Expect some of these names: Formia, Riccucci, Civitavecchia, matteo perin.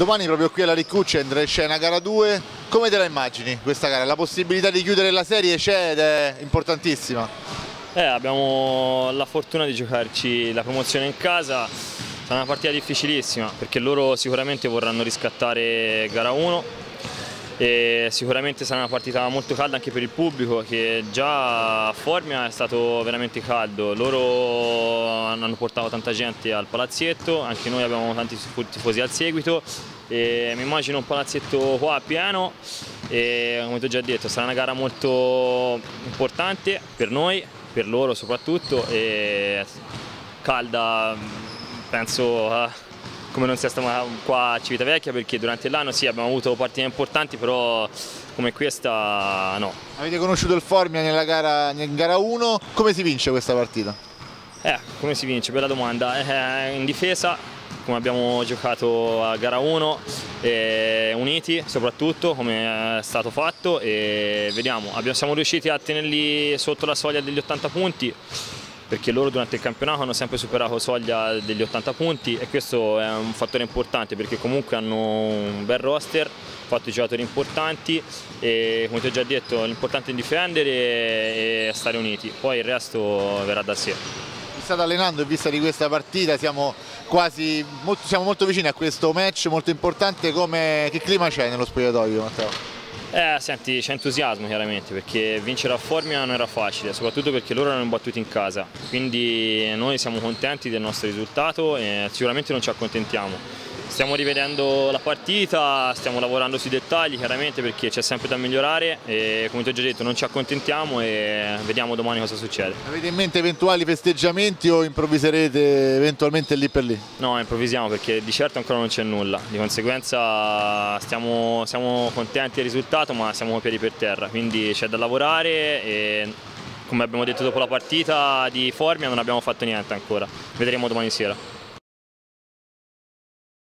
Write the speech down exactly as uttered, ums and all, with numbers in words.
Domani proprio qui alla Riccucci andrà in scena gara due, come te la immagini questa gara? La possibilità di chiudere la serie c'è ed è importantissima. Eh, abbiamo la fortuna di giocarci la promozione in casa, sarà una partita difficilissima perché loro sicuramente vorranno riscattare gara uno. E sicuramente sarà una partita molto calda anche per il pubblico, che già a Formia è stato veramente caldo. Loro hanno portato tanta gente al palazzetto, anche noi abbiamo tanti tifosi al seguito e mi immagino un palazzetto qua pieno e, come ti ho già detto, sarà una gara molto importante per noi, per loro soprattutto, e calda penso a... come non sia stata qua a Civitavecchia, perché durante l'anno sì abbiamo avuto partite importanti, però come questa no. Avete conosciuto il Formia nella gara, in gara uno, come si vince questa partita? Eh, come si vince? Bella domanda. Eh, in difesa, come abbiamo giocato a gara uno, eh, uniti soprattutto, come è stato fatto, e vediamo, abbiamo, siamo riusciti a tenerli sotto la soglia degli ottanta punti, perché loro durante il campionato hanno sempre superato la soglia degli ottanta punti e questo è un fattore importante, perché comunque hanno un bel roster, fatto di giocatori importanti e, come ti ho già detto, l'importante è difendere e stare uniti, poi il resto verrà da sé. Mi state allenando in vista di questa partita, siamo quasi molto, siamo molto vicini a questo match molto importante. Come, che clima c'è nello spogliatoio, Matteo? Eh, senti, c'è entusiasmo chiaramente, perché vincere a Formia non era facile, soprattutto perché loro erano battuti in casa, quindi noi siamo contenti del nostro risultato e sicuramente non ci accontentiamo. Stiamo rivedendo la partita, stiamo lavorando sui dettagli chiaramente, perché c'è sempre da migliorare e, come ti ho già detto, non ci accontentiamo e vediamo domani cosa succede. Avete in mente eventuali festeggiamenti o improvviserete eventualmente lì per lì? No, improvvisiamo, perché di certo ancora non c'è nulla, di conseguenza stiamo, siamo contenti del risultato ma siamo con piedi per terra, quindi c'è da lavorare e, come abbiamo detto dopo la partita di Formia, non abbiamo fatto niente ancora, vedremo domani sera.